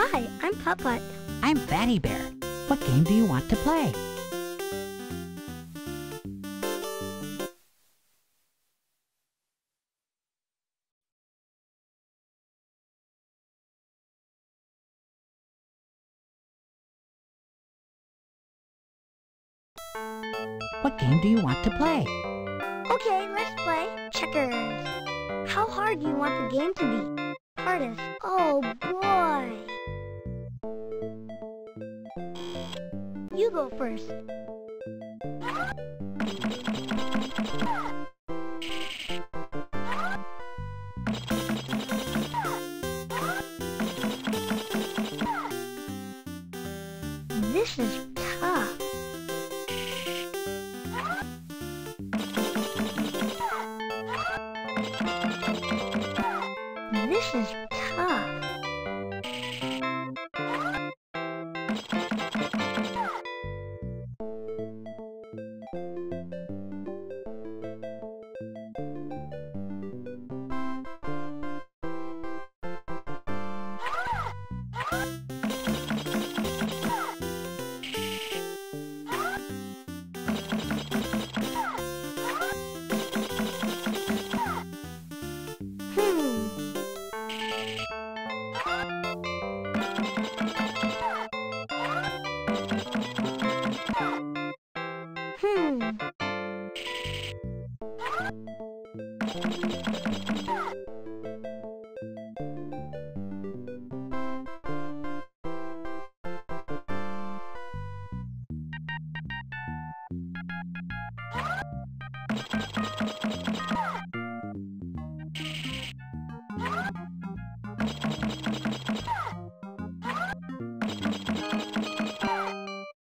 Hi, I'm Putt-Putt. I'm Fatty Bear. What game do you want to play? What game do you want to play? Okay, let's play checkers. How hard do you want the game to be? Hardest. Oh boy. You go first. This is tough. This is tough.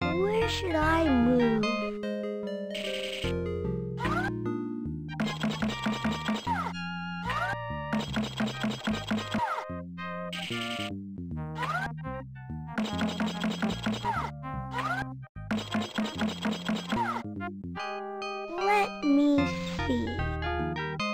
Where should I move? Let me see. Let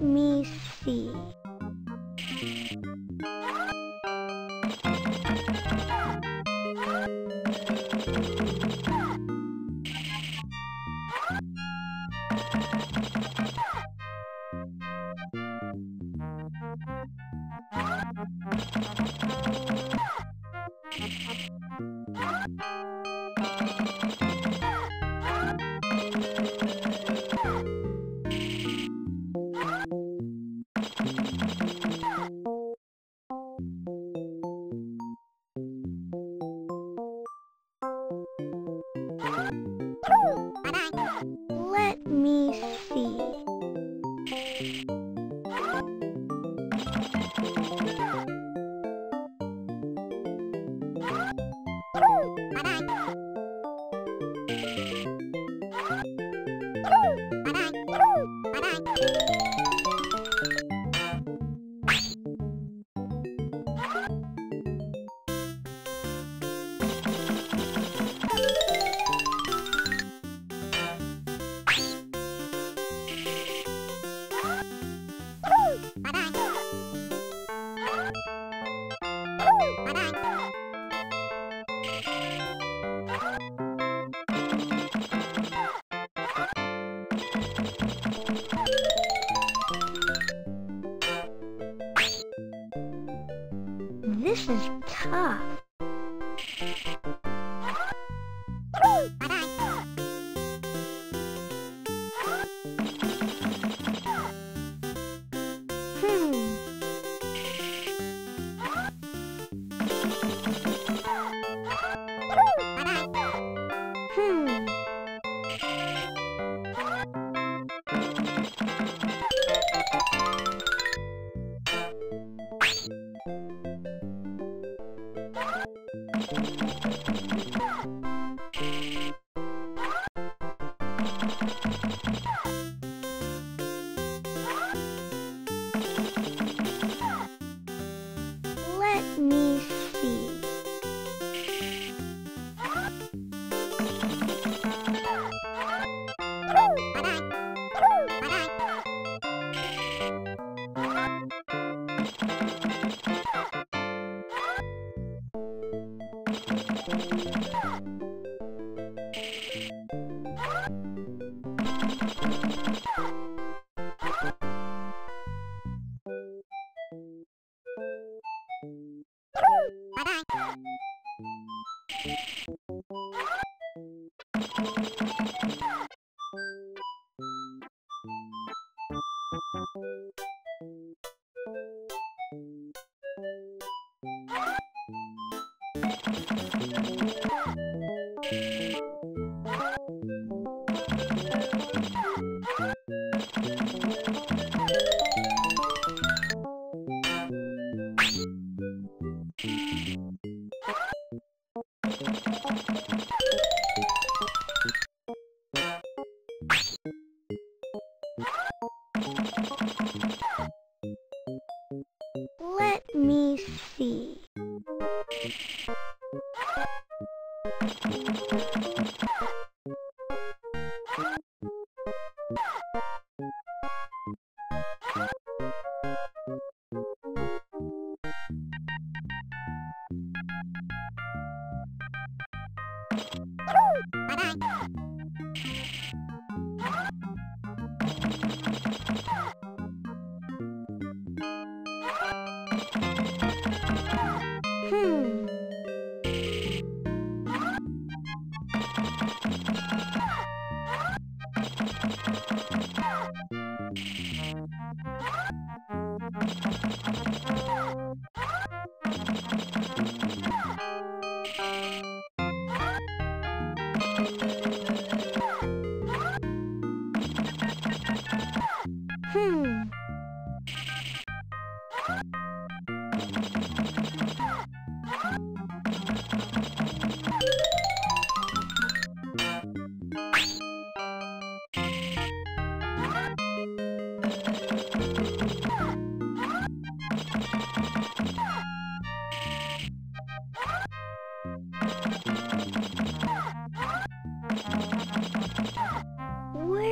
me see. This is tough.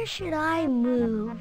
Should I move?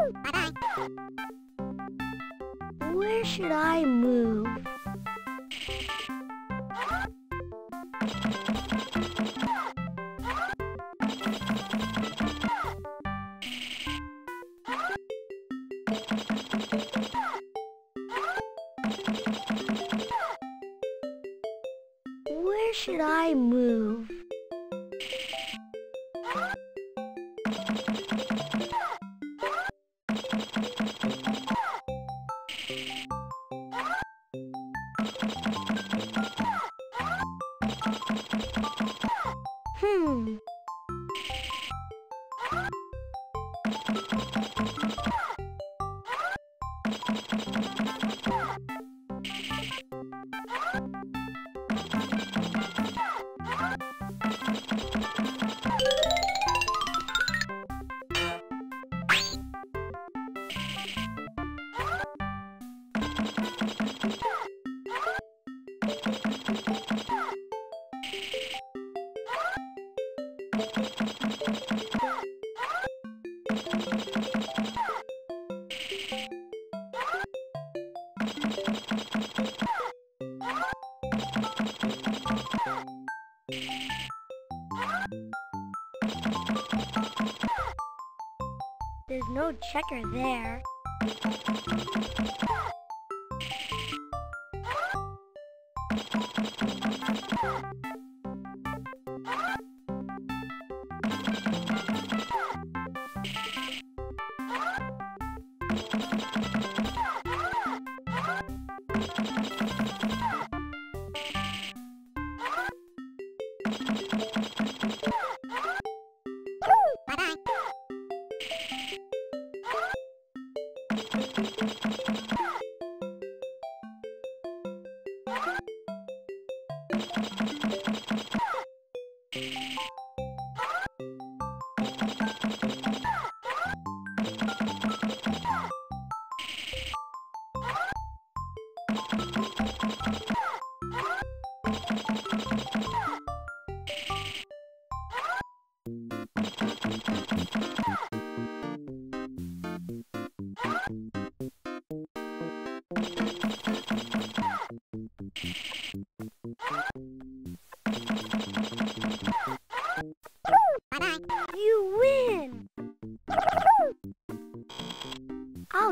Where should I move? Where should I move? There's no checker there.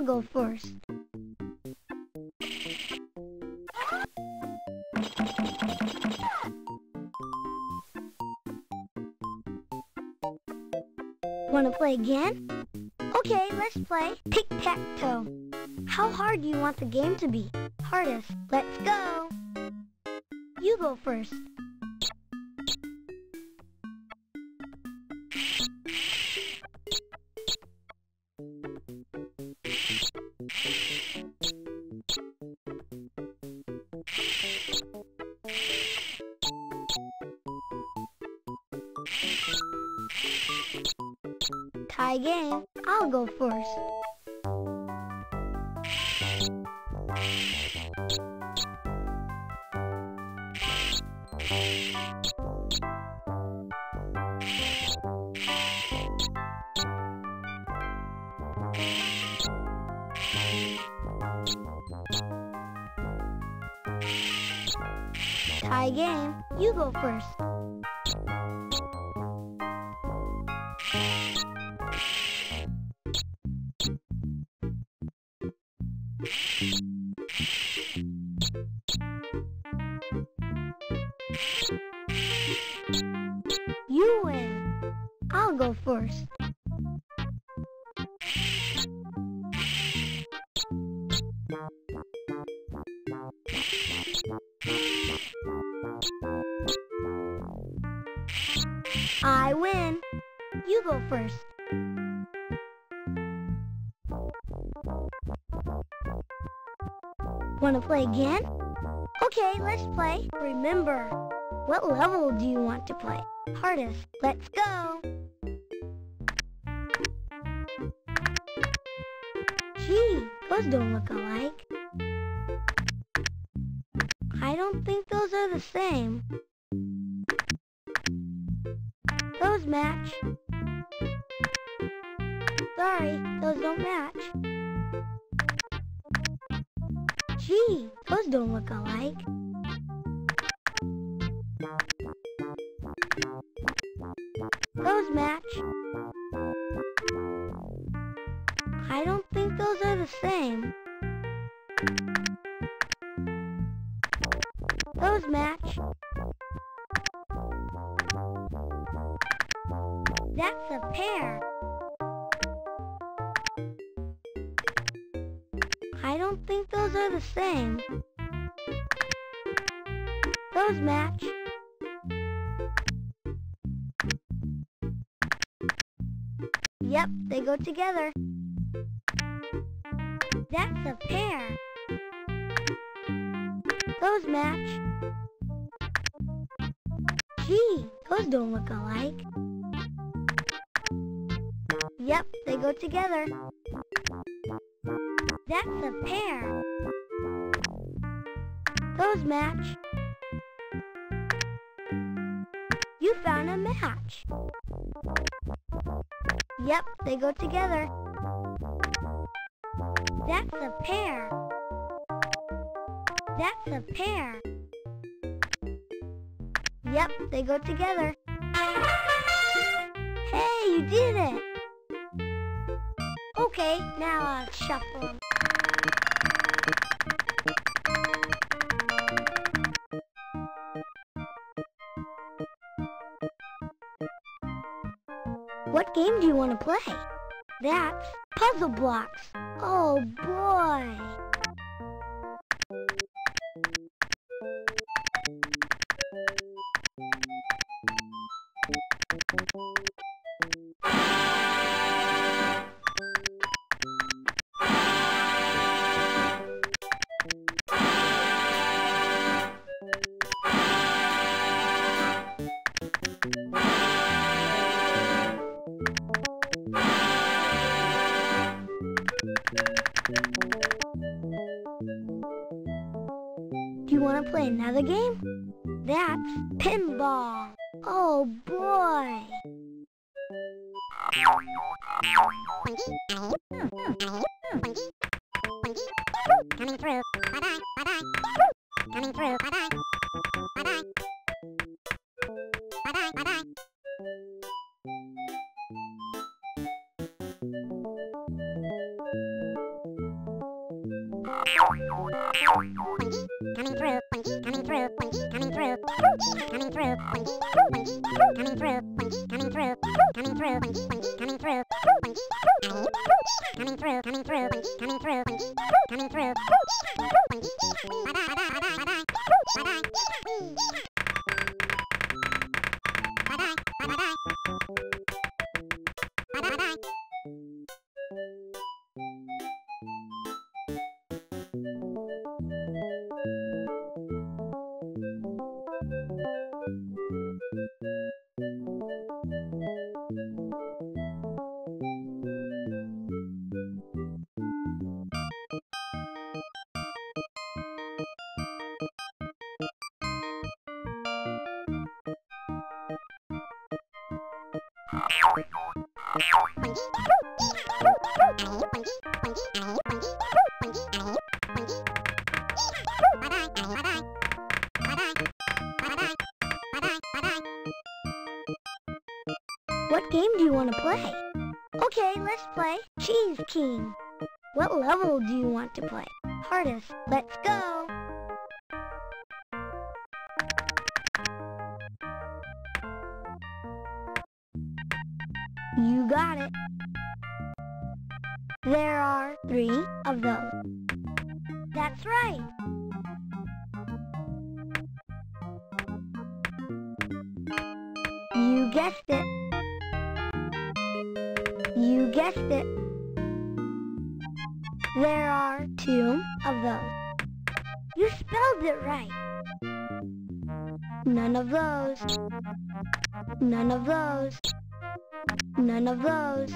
Go first. Wanna play again? Okay, let's play tic-tac-toe. How hard do you want the game to be? Hardest. Let's go. You go first. Tie game. I'll go first. Tie game. You go first. You win. I'll go first. I win. You go first. Wanna play again? Okay, let's play. Remember, what level do you want to play? Hardest. Let's go. Gee, those don't look alike. I don't think those are the same. Those match. Sorry, those don't match. Gee, those don't look alike. Those match. I don't think those are the same. Those match. That's a pair. I don't think those are the same. Those match. Yep, they go together. That's a pair. Those match. Gee, those don't look alike. Yep, they go together. That's a pair. Those match. You found a match. Yep, they go together. That's a pair. That's a pair. Yep, they go together. Hey, you did it! Okay, now I'll shuffle them. What game do you want to play? That's Puzzle Blocks. Oh boy! Another game? That's pinball. Oh boy! Coming through. Bye bye. Bye bye. Coming through. Bye bye. Bye bye. Bye bye. Bye bye. Coming through. What game do you want to play? Okay, let's play Cheese King. What level do you want to play? Hardest. Let's go! You got it. There are 3 of those. That's right. You guessed it. You guessed it. There are 2 of those. You spelled it right. None of those. None of those. None of those.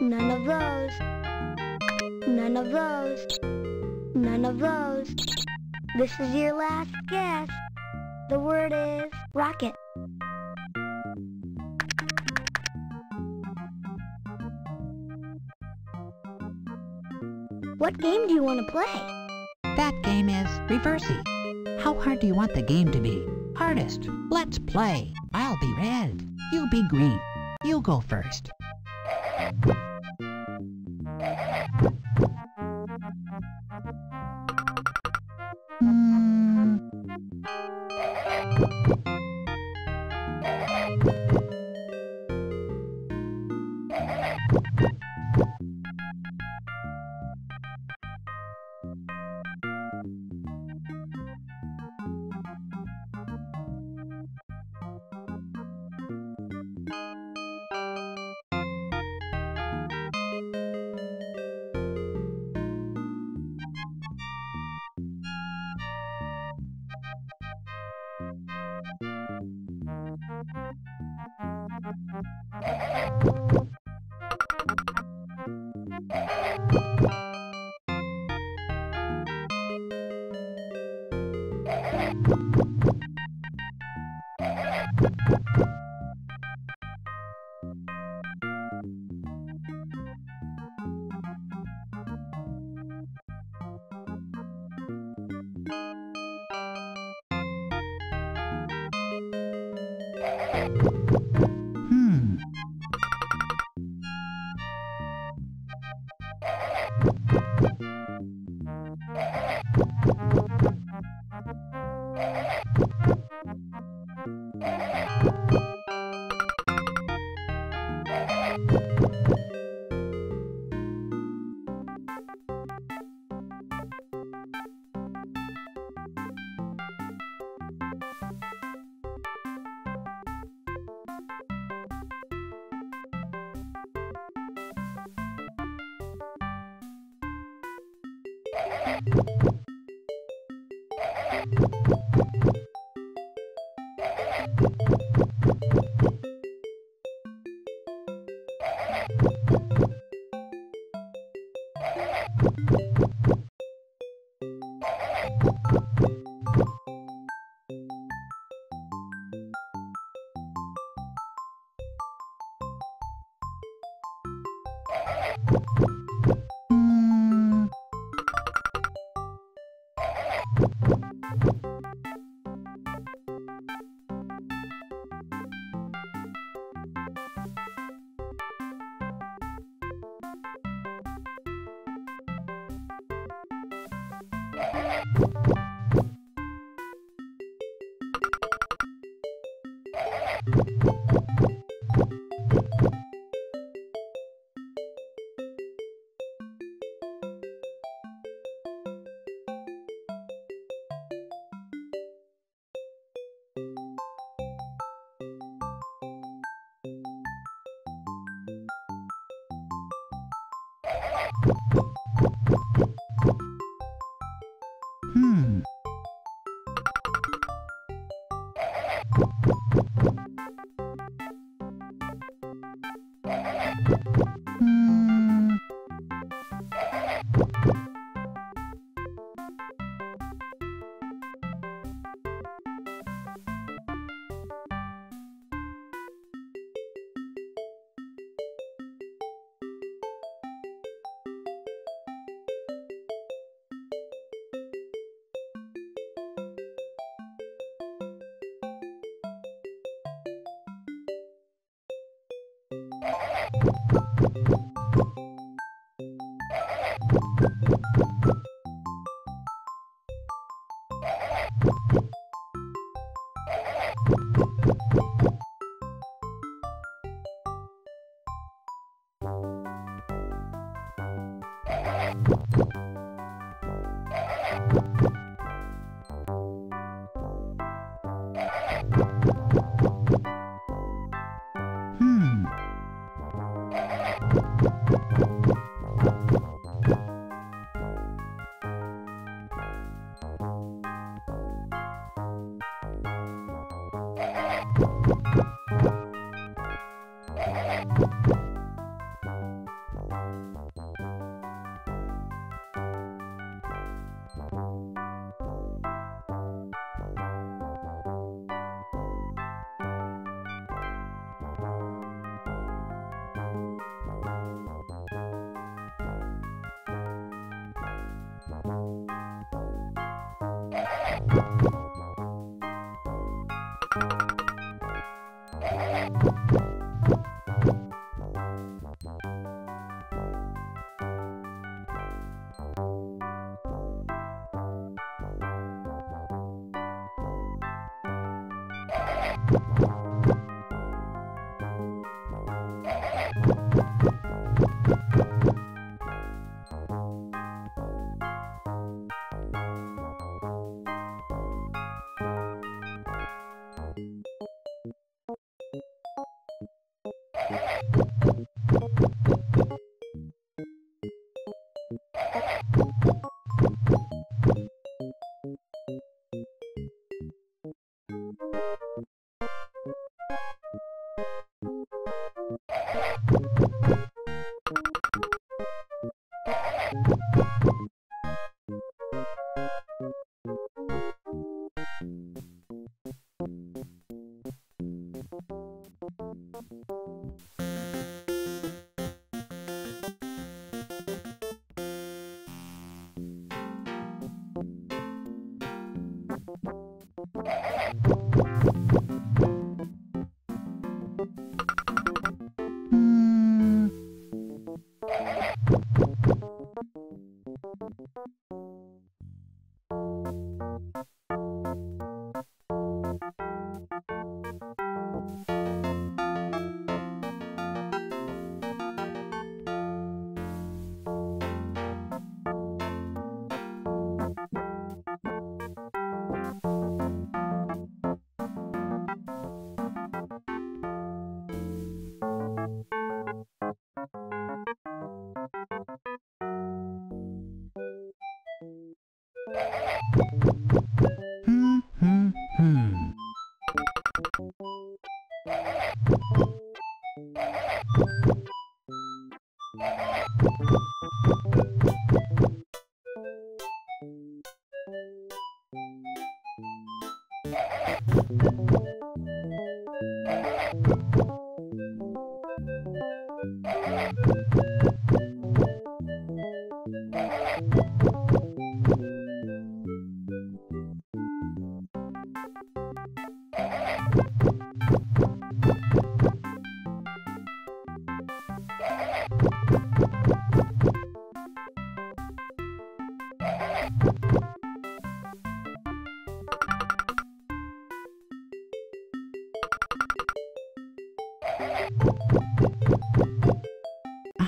None of those. None of those. None of those. This is your last guess. The word is rocket. What game do you want to play? That game is Reversi. How hard do you want the game to be? Hardest. Let's play. I'll be red. You be green. You go first.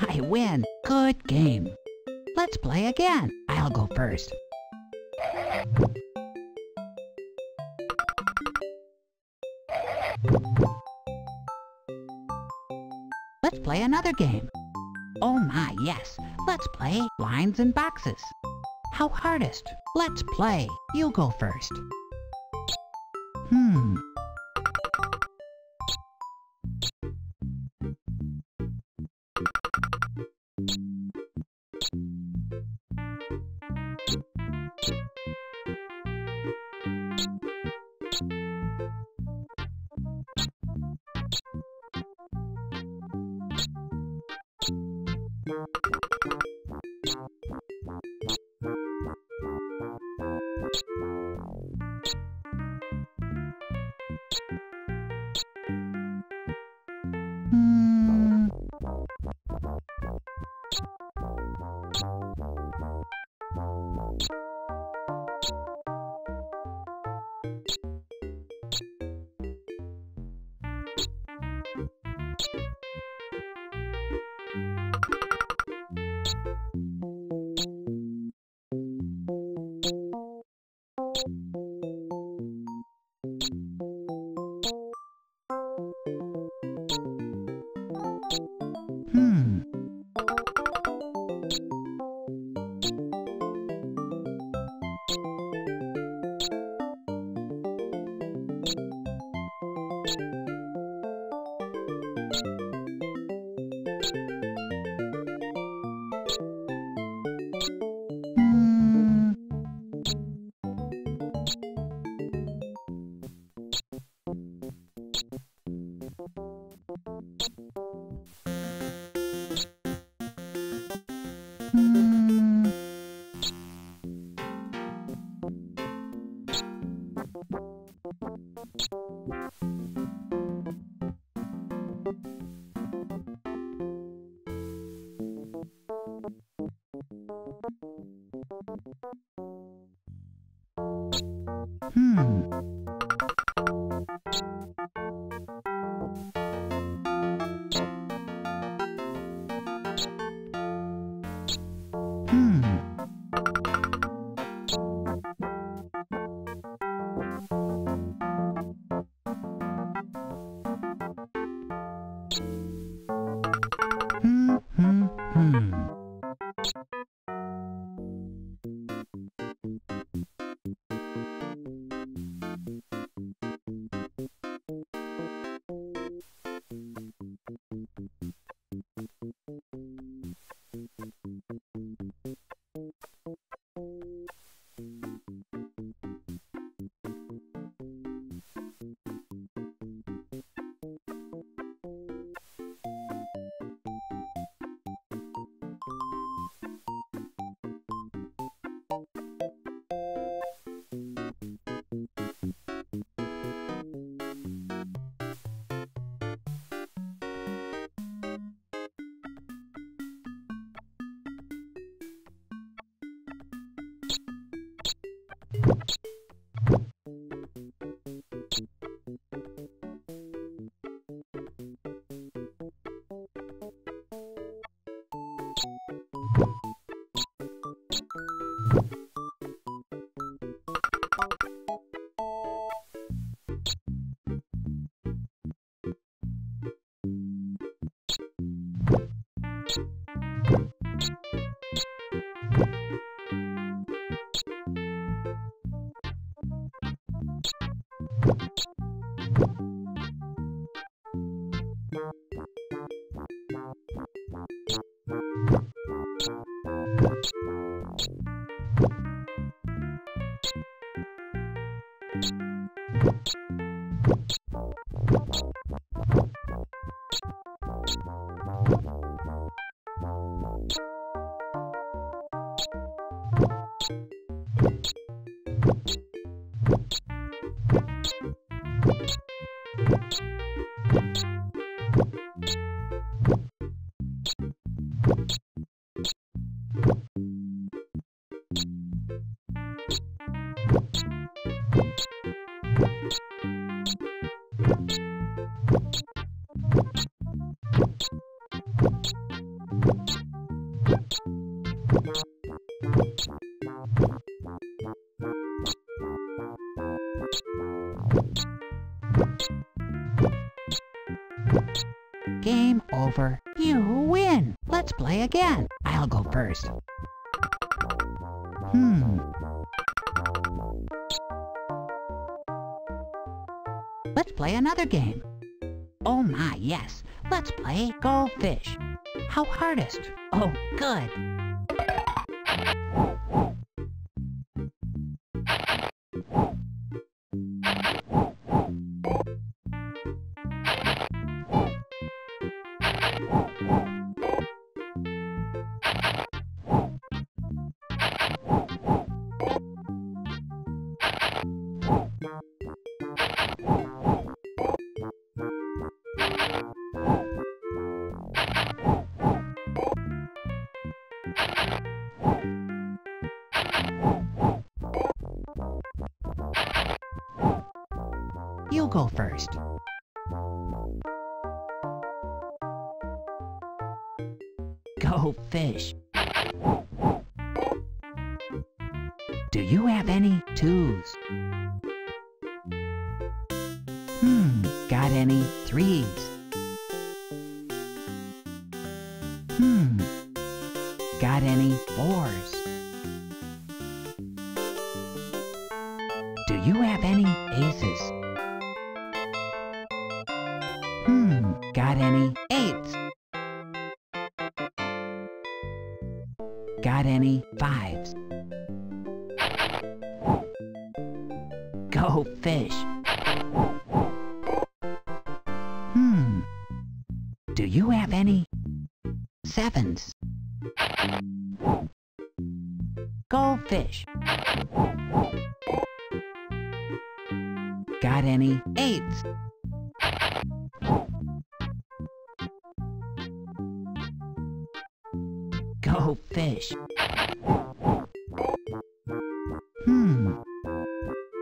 I win. Good game. Let's play again. I'll go first. Let's play another game. Oh my, yes. Let's play Lines and Boxes. How hardest? Let's play. You go first. Game over. You win. Let's play again. I'll go first. Let's play another game. Oh my, yes. Let's play Go Fish. How hardest? Oh, good. You go first. Go fish. Do you have any twos? Got any threes? Got any fours? Do you have any aces? Got any eights? Got any fives? Go fish. Do you have any sevens? Go fish. Got any eights? Go fish.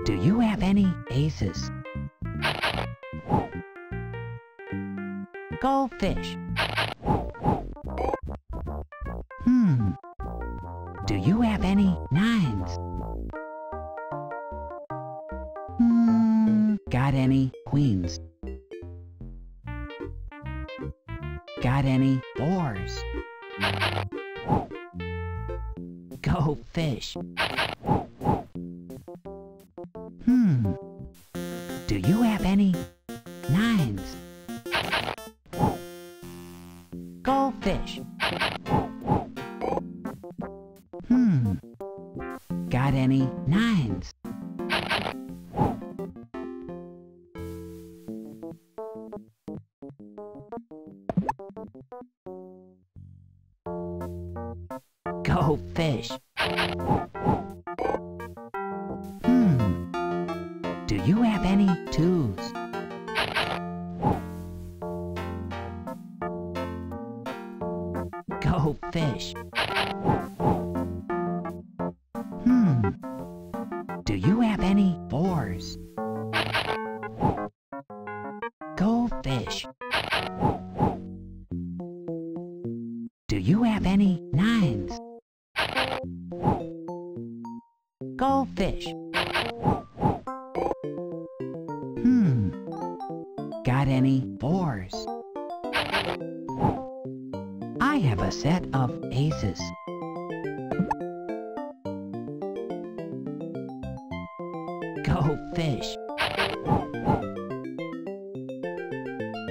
Do you have any aces? Go fish. Do you have any nines? Got any queens? Got any fours? Go fish. Do you have any nines? Go fish. Got any nines? Go fish. Do you have any twos? Go fish. Do you have any fours? Go fish. Do you have any nines? Go fish. Got any fours? I have a set of aces. Go fish.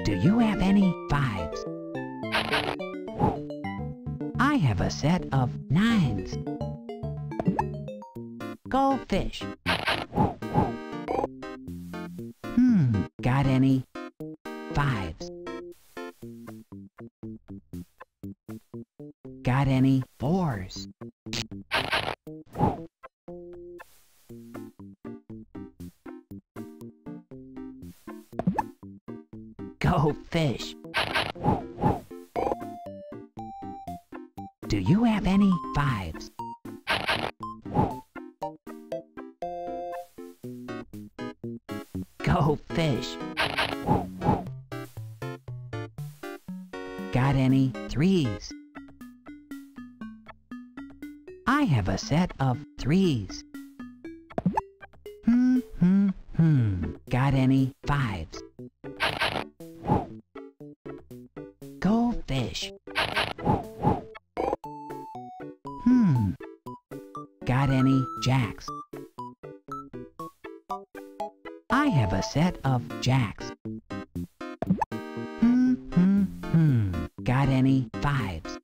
Do you have any fives? I have a set of nines. Go fish. Got any fives? Got any fours? Go fish. Do you have any fives? Go fish. Got any threes? have a set of threes. Got any fives? Go fish. Got any jacks? I have a set of jacks. Got any fives?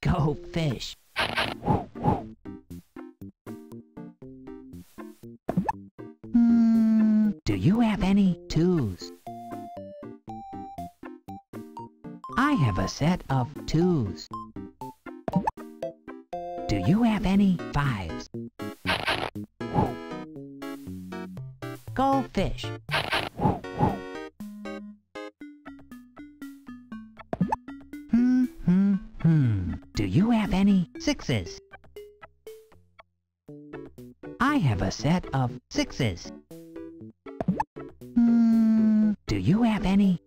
Go fish. Do you have any twos? I have a set of twos. Do you have any fives? Go fish. Do you have any sixes? I have a set of sixes. Do you have any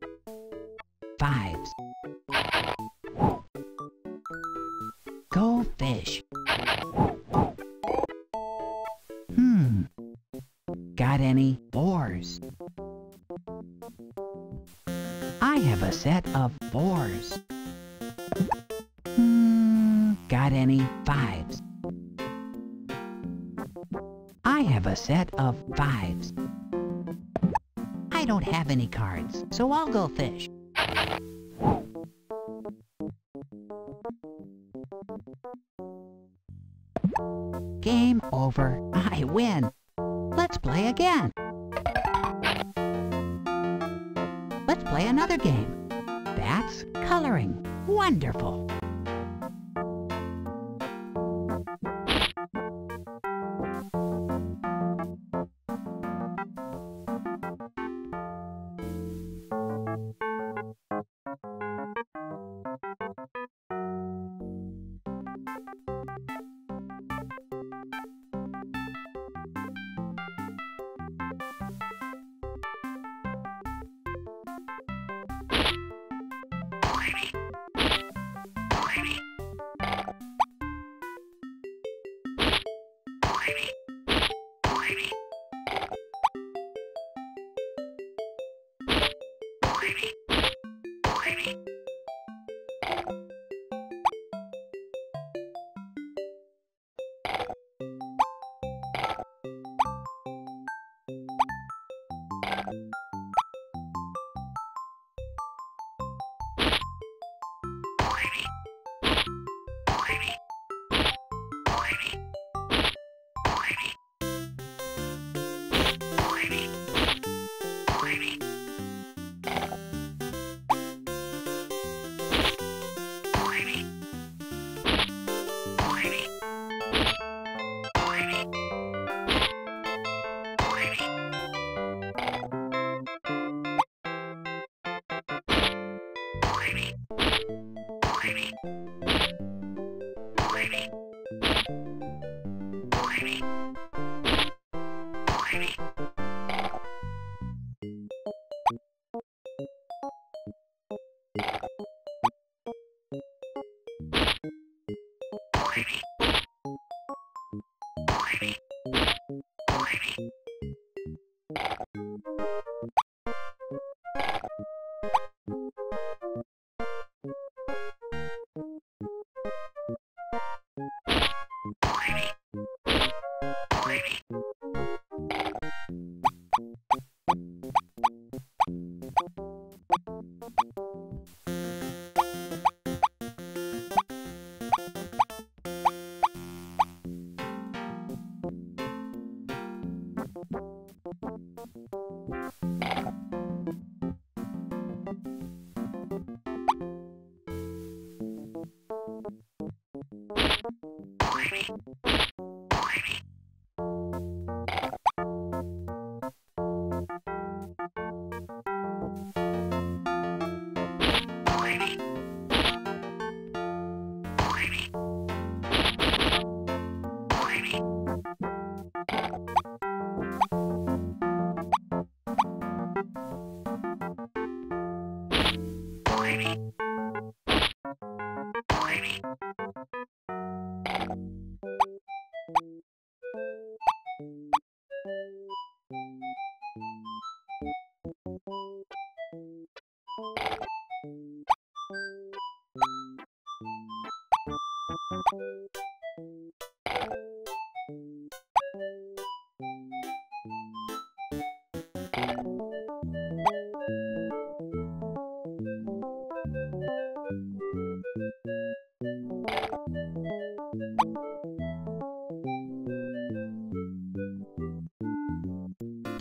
fives? Go fish. Got any fours? I have a set of fours. Got any fives? I have a set of fives. I don't have any cards, so I'll go fish. Game over. I win. Let's play again. Let's play another game. That's coloring. Wonderful.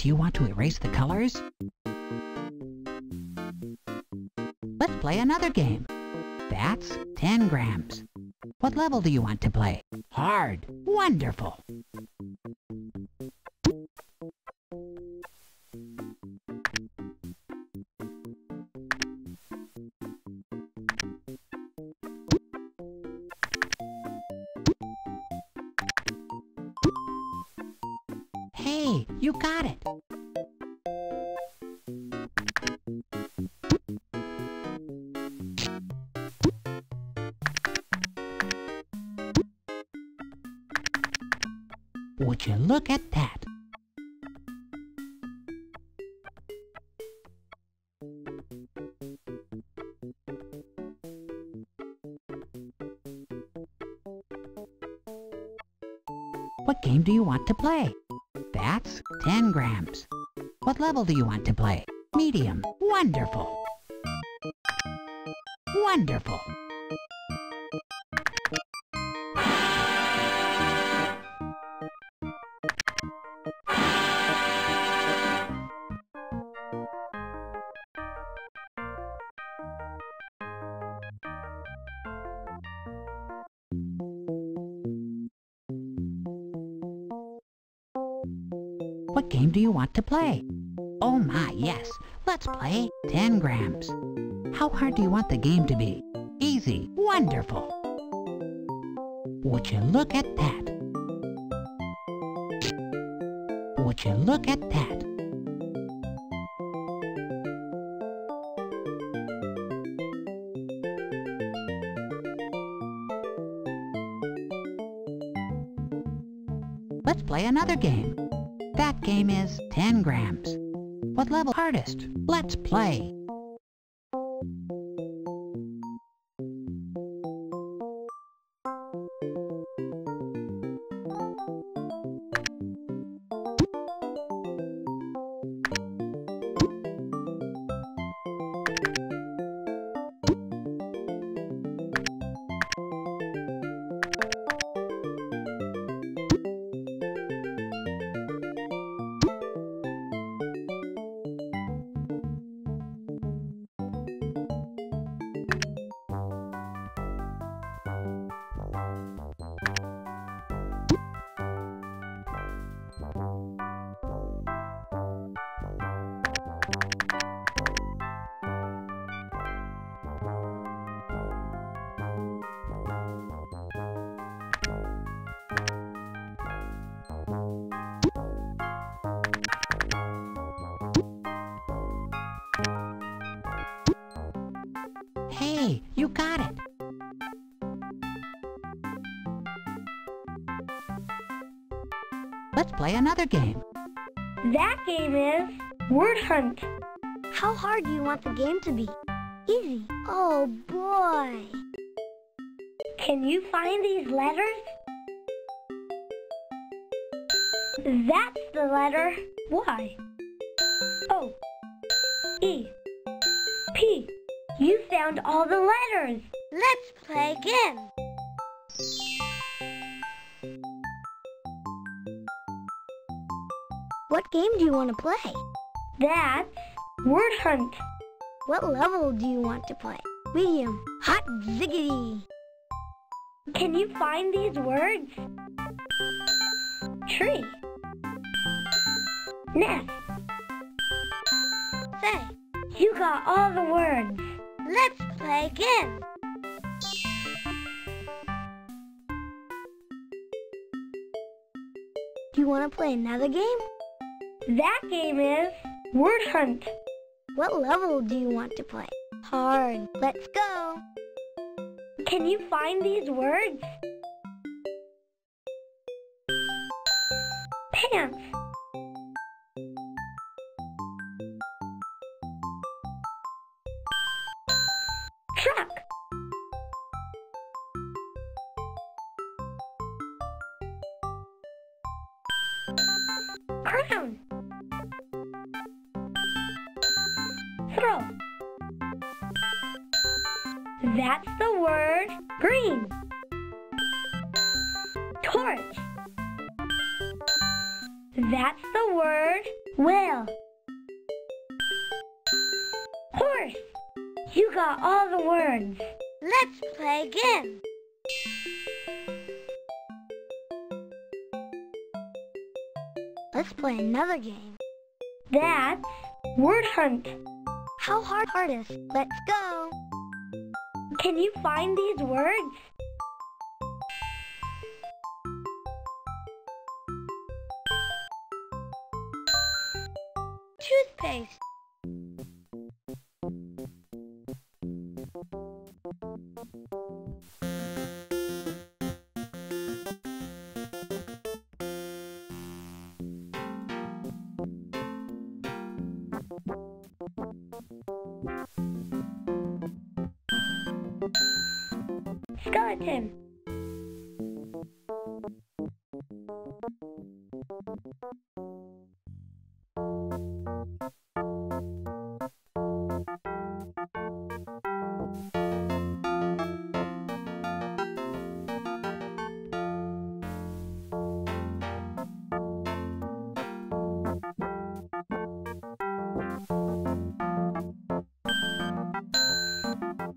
Do you want to erase the colors? Let's play another game. That's Tangrams. What level do you want to play? Hard. Wonderful. Hey, you got it. Would you look at that? What game do you want to play? That's Tangrams. What level do you want to play? Medium. Wonderful. Wonderful. What game do you want to play? Oh my, yes. Let's play Tangrams. How hard do you want the game to be? Easy. Wonderful. Would you look at that? Would you look at that? Let's play another game. That game is Tangrams. What level? Hardest. Let's play. Hey, you got it. Let's play another game. That game is Word Hunt. How hard do you want the game to be? Easy. Oh boy. Can you find these letters? That's the letter Y. O. E. P. You found all the letters. Let's play again. What game do you want to play? That's Word Hunt. What level do you want to play? Medium. Hot ziggity. Can you find these words? Tree. Nest. Say. You got all the words. Let's play again. Do you want to play another game? That game is Word Hunt. What level do you want to play? Hard. Let's go. Can you find these words? Bam! Truck. Crown. Throw. That's the word green. Torch. That's the word whale. Horse. You got all the words. Let's play again. Let's play another game. That's Word Hunt. How hard is it? Let's go. Can you find these words? Toothpaste. Skeleton.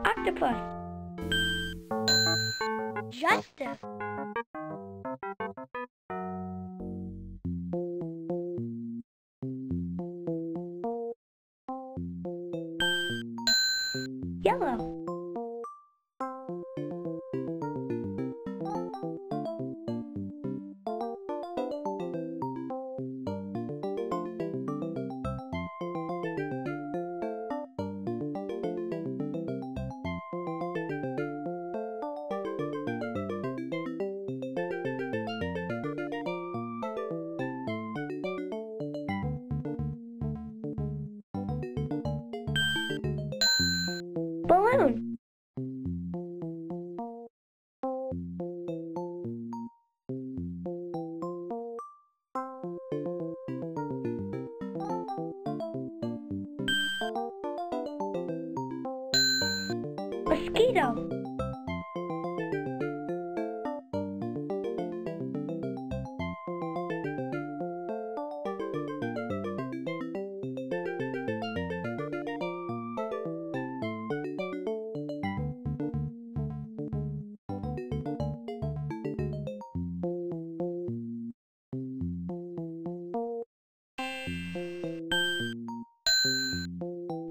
Octopus. Justice. Yellow. Balloon. Mosquito.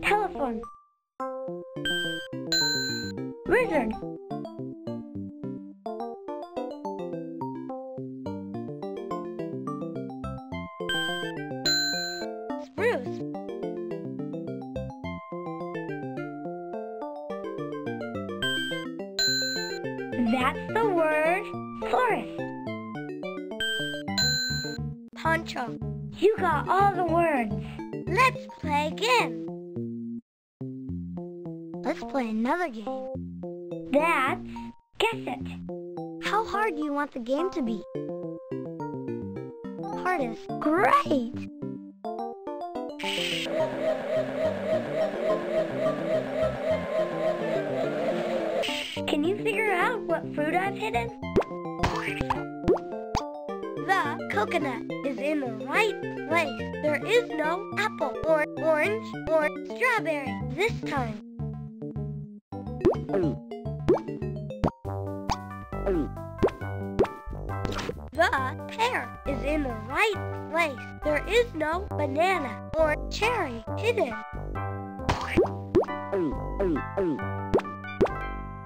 Telephone. Wizard. Spruce. That's the word forest. Poncho. You got all the words. Let's play again. Let's play another game. That's Guess It. How hard do you want the game to be? Hardest. Great! Can you figure out what fruit I've hidden? The coconut is in the right place. There is no apple or orange or strawberry this time. The pear is in the right place. There is no banana or cherry hidden.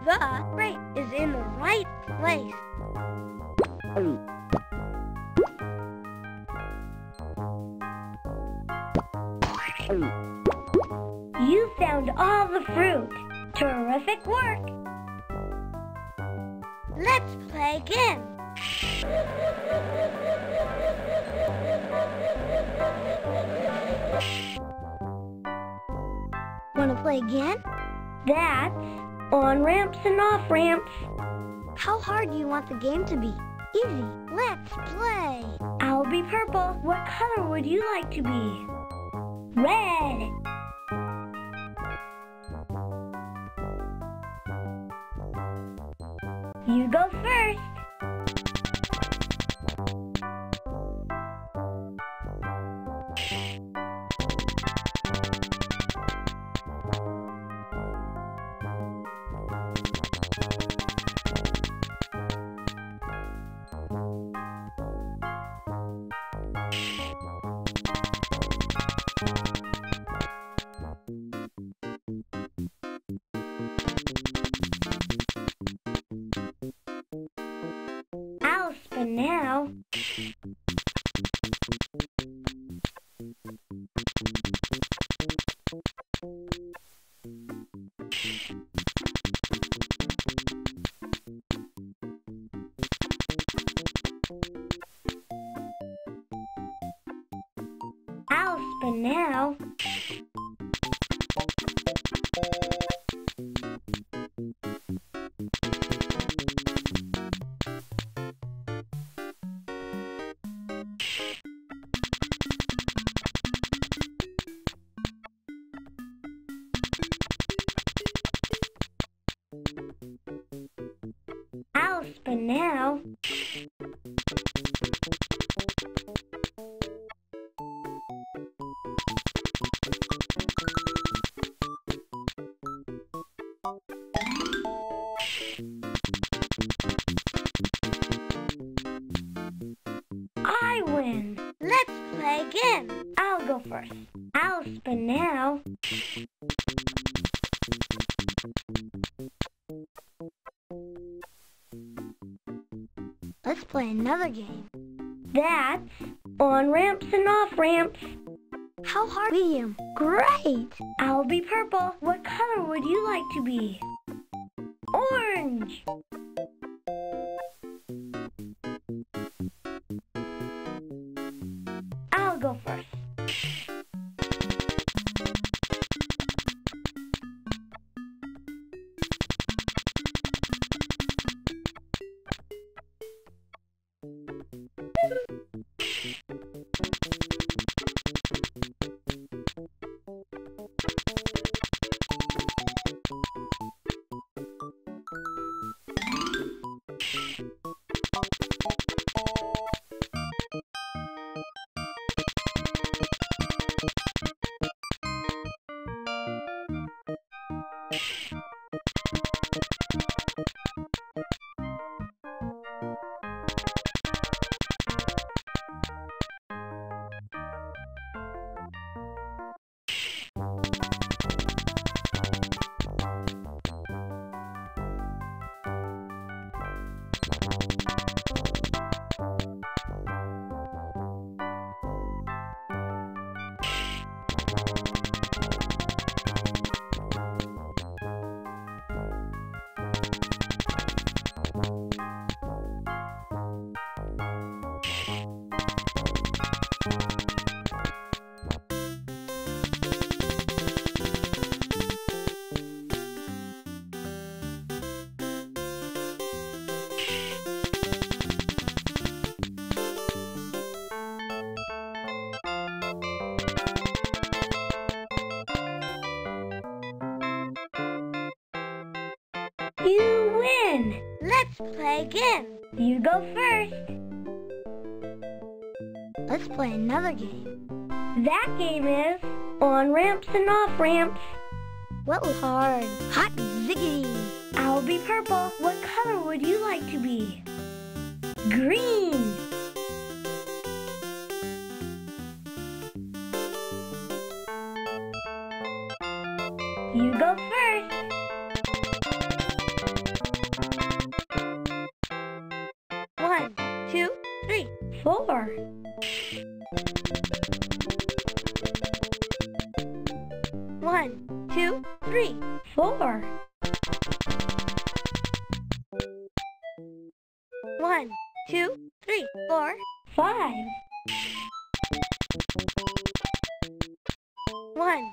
The grape is in the right place. You found all the fruit. Terrific work! Let's play again! way again? That's on-ramps and off-ramps. How hard do you want the game to be? Easy. Let's play. I'll be purple. What color would you like to be? Red. You go first. Now, I'll spin now. Now, I win. Let's play again. I'll go first. I'll spin now. Let's play another game. That's on-ramps and off-ramps. How hard? Medium. Great. I'll be purple. What color would you like to be? Orange. I'll go first. You win! Let's play again! You go first! Let's play another game. That game is on-ramps and off-ramps. What was hard? Hot ziggity! I'll be purple. What color would you like to be? Green! You go first! Four. One, two, three, four. One, two, three, four, five. One,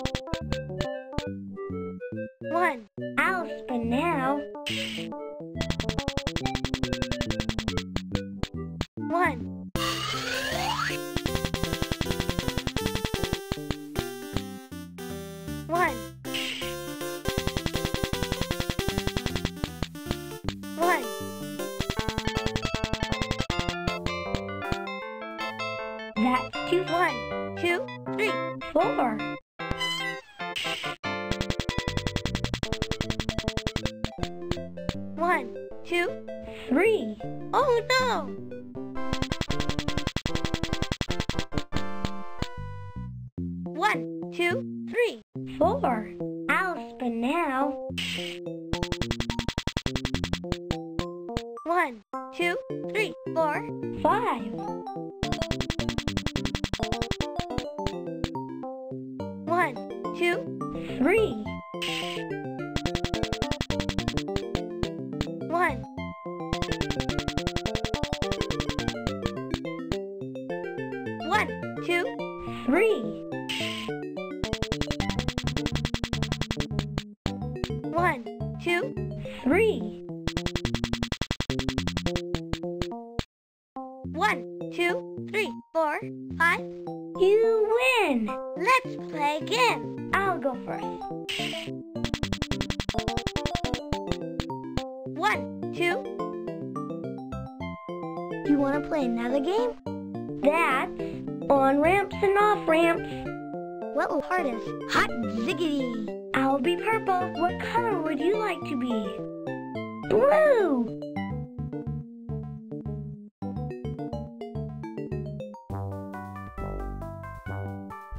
One house for now. One. One. One. That's two. One, two, three, four. One, two, three. Oh no! One, two, three, four. I'll spin now. One, two, three, four, five. One, two, three. One. One, two, three. One, two, three. One, two, three, four, five. You win! Let's play again. I'll go first. One, two. You want to play another game? That's on-ramps and off-ramps. What part is hot and ziggity? I'll be purple. What color would you like to be? Blue!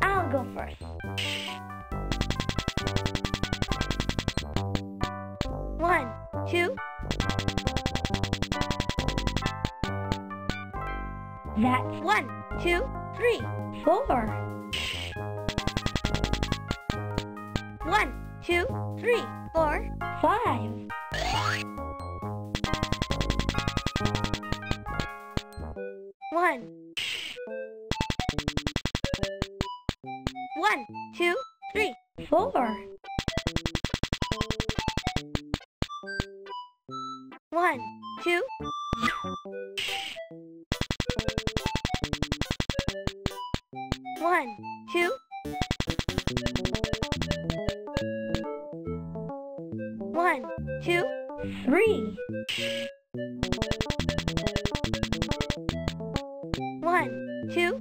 I'll go first. One, two. That's one, two, three, four. One, two, three, four, five. One. One, two, three, four. One, two. One, two. One, two, three. One, two.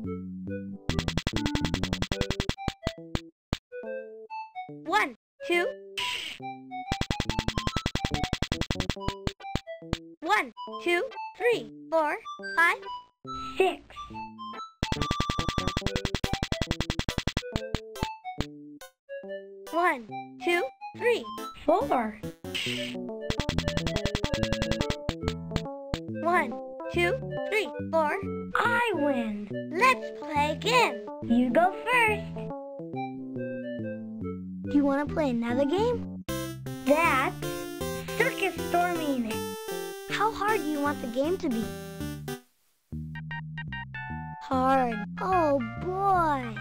One, two. One, two, three, four, five, six. One, two, three, four. One, two, three, four. I win. Let's play again. You go first. Do you want to play another game? That's circus storming. How hard do you want the game to be? Hard. Oh boy.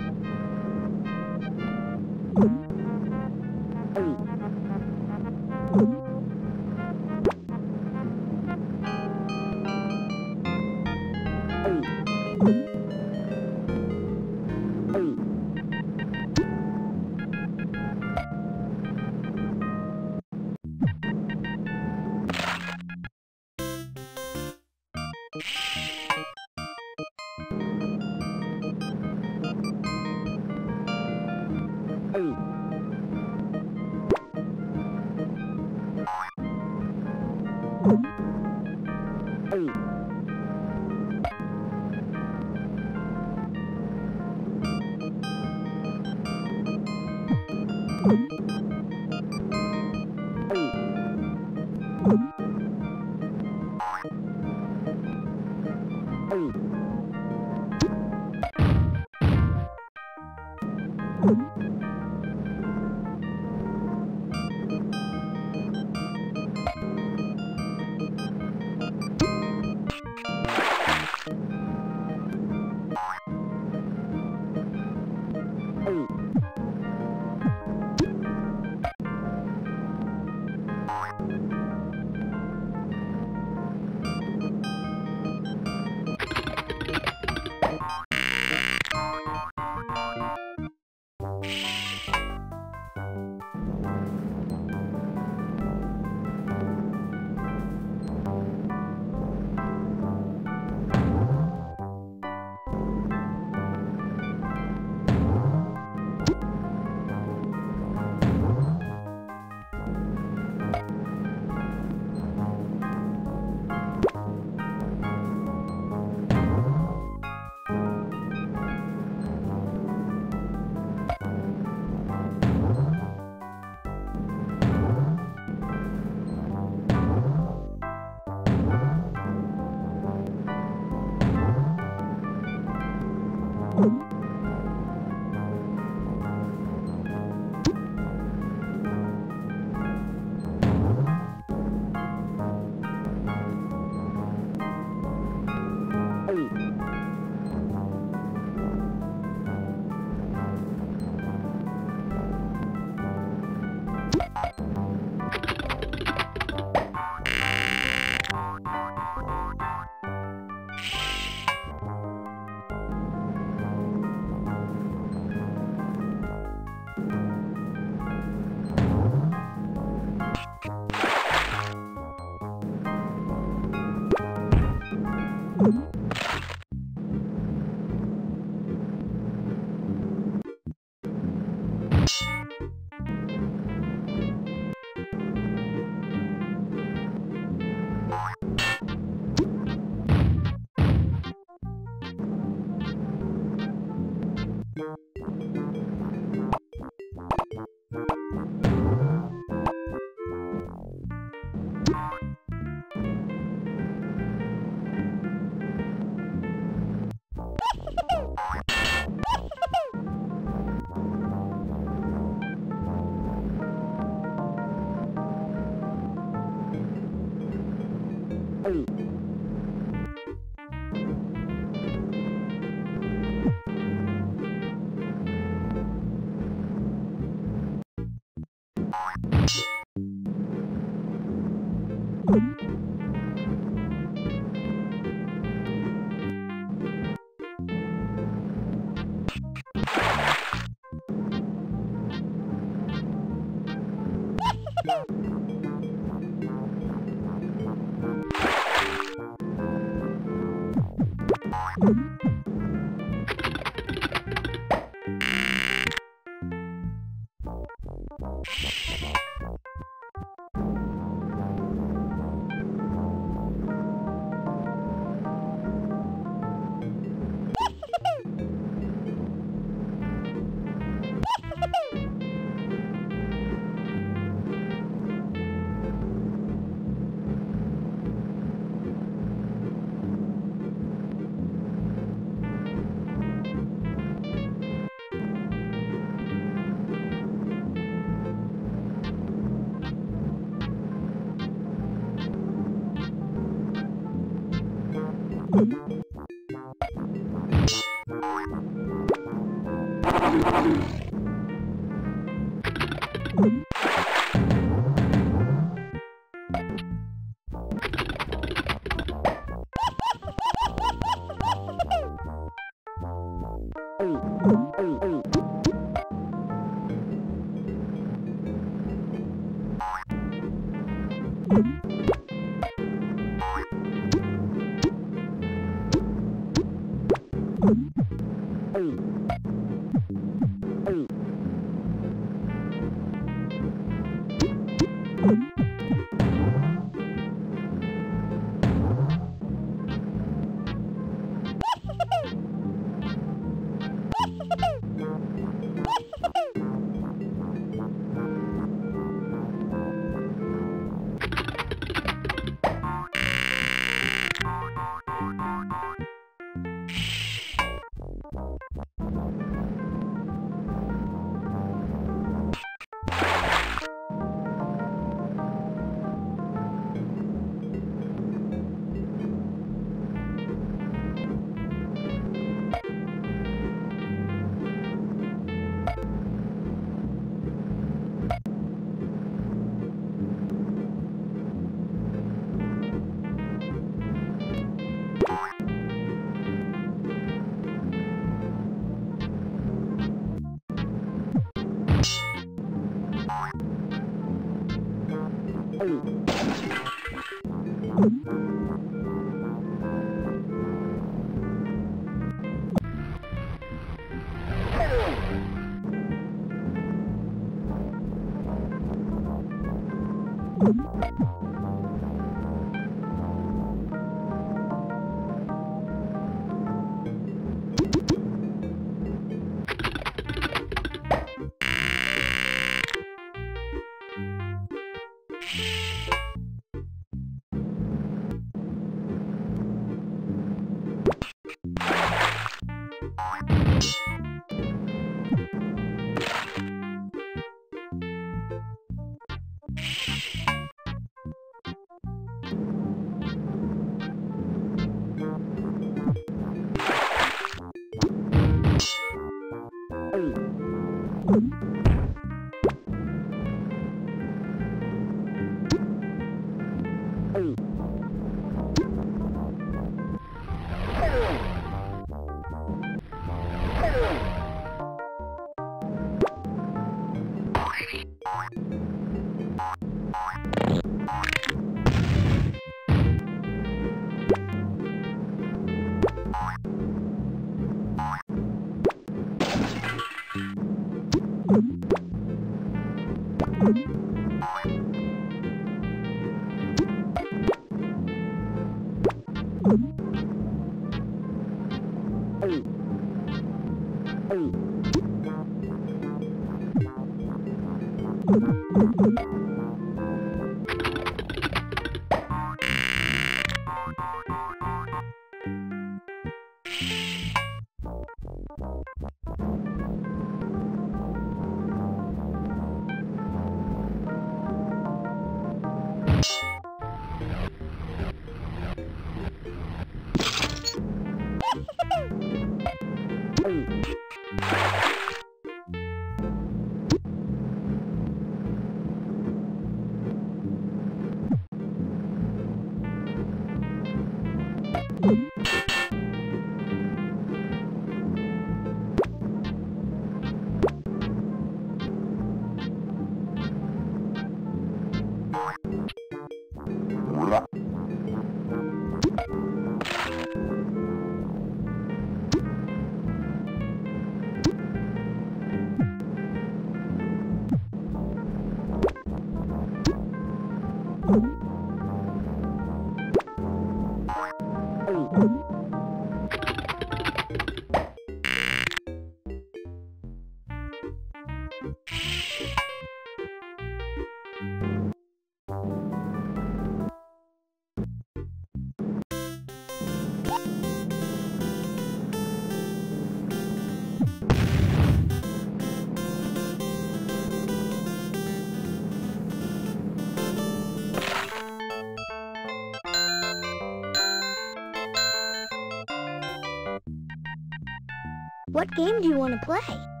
What game do you want to play?